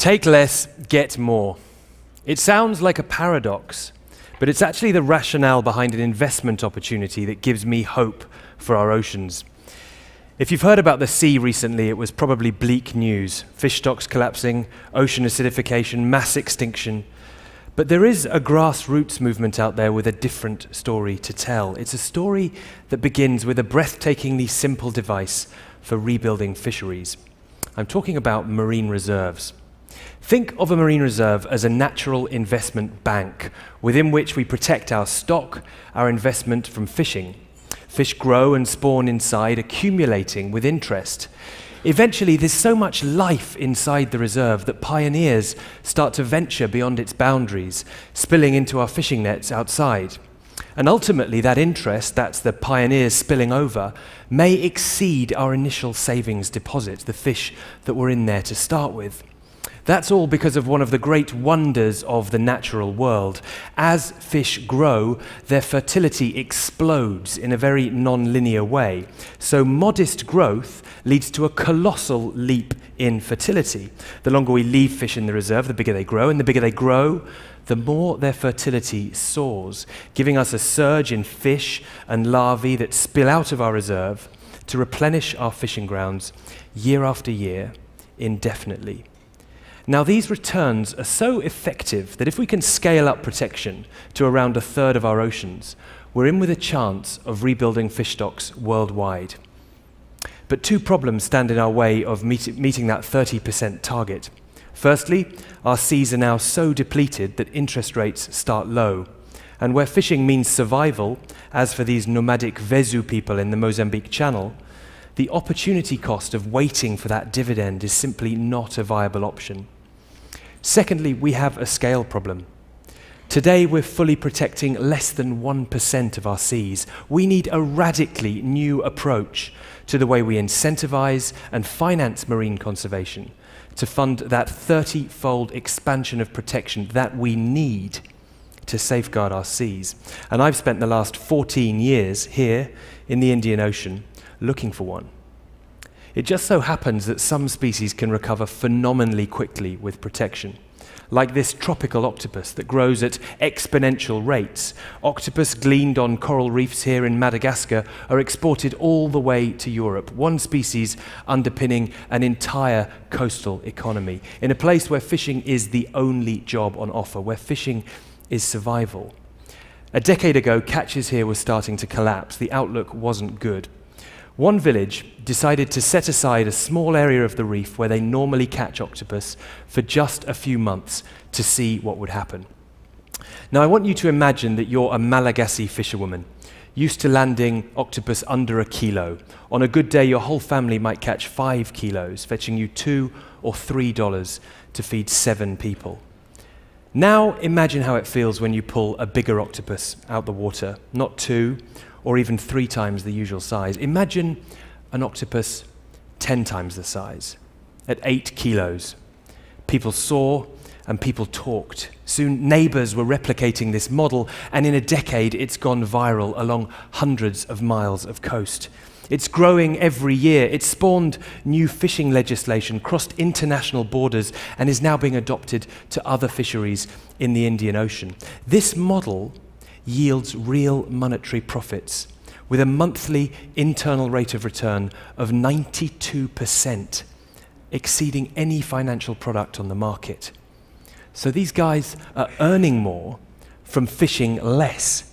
Take less, get more. It sounds like a paradox, but it's actually the rationale behind an investment opportunity that gives me hope for our oceans. If you've heard about the sea recently, it was probably bleak news. Fish stocks collapsing, ocean acidification, mass extinction. But there is a grassroots movement out there with a different story to tell. It's a story that begins with a breathtakingly simple device for rebuilding fisheries. I'm talking about marine reserves. Think of a marine reserve as a natural investment bank within which we protect our stock, our investment from fishing. Fish grow and spawn inside, accumulating with interest. Eventually, there's so much life inside the reserve that pioneers start to venture beyond its boundaries, spilling into our fishing nets outside. And ultimately, that interest, that's the pioneers spilling over, may exceed our initial savings deposit, the fish that were in there to start with. That's all because of one of the great wonders of the natural world. As fish grow, their fertility explodes in a very non-linear way. So modest growth leads to a colossal leap in fertility. The longer we leave fish in the reserve, the bigger they grow, and the bigger they grow, the more their fertility soars, giving us a surge in fish and larvae that spill out of our reserve to replenish our fishing grounds year after year, indefinitely. Now, these returns are so effective that if we can scale up protection to around a third of our oceans, we're in with a chance of rebuilding fish stocks worldwide. But two problems stand in our way of meeting that 30% target. Firstly, our seas are now so depleted that interest rates start low. And where fishing means survival, as for these nomadic Vezu people in the Mozambique Channel, the opportunity cost of waiting for that dividend is simply not a viable option. Secondly, we have a scale problem. Today, we're fully protecting less than 1% of our seas. We need a radically new approach to the way we incentivize and finance marine conservation to fund that 30-fold expansion of protection that we need to safeguard our seas. And I've spent the last 14 years here in the Indian Ocean looking for one. It just so happens that some species can recover phenomenally quickly with protection, like this tropical octopus that grows at exponential rates. Octopus gleaned on coral reefs here in Madagascar are exported all the way to Europe, one species underpinning an entire coastal economy, in a place where fishing is the only job on offer, where fishing is survival. A decade ago, catches here were starting to collapse. The outlook wasn't good. One village decided to set aside a small area of the reef where they normally catch octopus for just a few months to see what would happen. Now, I want you to imagine that you're a Malagasy fisherwoman, used to landing octopus under a kilo. On a good day, your whole family might catch 5 kilos, fetching you $2 or $3 to feed 7 people. Now, imagine how it feels when you pull a bigger octopus out the water, not 2 or even 3 times the usual size. Imagine an octopus 10 times the size, at 8 kilos. People saw and people talked. Soon, neighbors were replicating this model, and in a decade, it's gone viral along hundreds of miles of coast. It's growing every year. It's spawned new fishing legislation, crossed international borders, and is now being adopted to other fisheries in the Indian Ocean. This model yields real monetary profits with a monthly internal rate of return of 92%, exceeding any financial product on the market. So these guys are earning more from fishing less.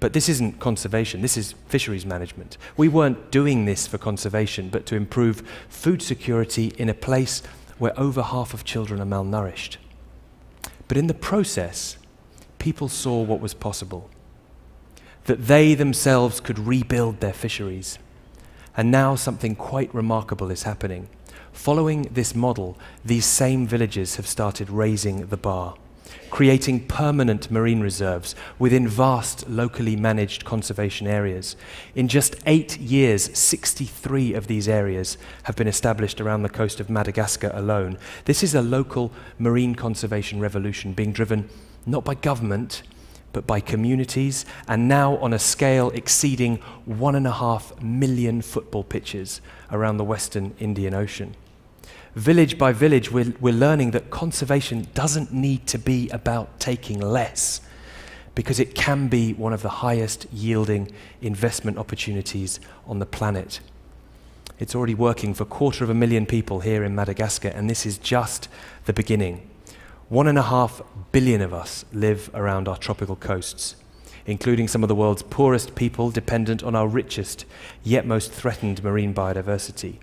But this isn't conservation, this is fisheries management. We weren't doing this for conservation, but to improve food security in a place where over half of children are malnourished. But in the process, people saw what was possible, that they themselves could rebuild their fisheries. And now something quite remarkable is happening. Following this model, these same villages have started raising the bar, creating permanent marine reserves within vast locally managed conservation areas. In just 8 years, 63 of these areas have been established around the coast of Madagascar alone. This is a local marine conservation revolution being driven not by government, but by communities, and now on a scale exceeding 1.5 million football pitches around the western Indian Ocean. village by village, we're learning that conservation doesn't need to be about taking less, because it can be one of the highest yielding investment opportunities on the planet. It's already working for 250,000 people here in Madagascar, and this is just the beginning. 1.5 billion of us live around our tropical coasts, including some of the world's poorest people dependent on our richest, yet most threatened marine biodiversity.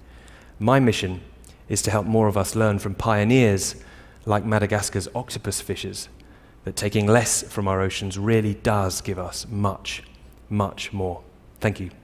My mission is to help more of us learn from pioneers like Madagascar's octopus fishers that taking less from our oceans really does give us much, much more. Thank you.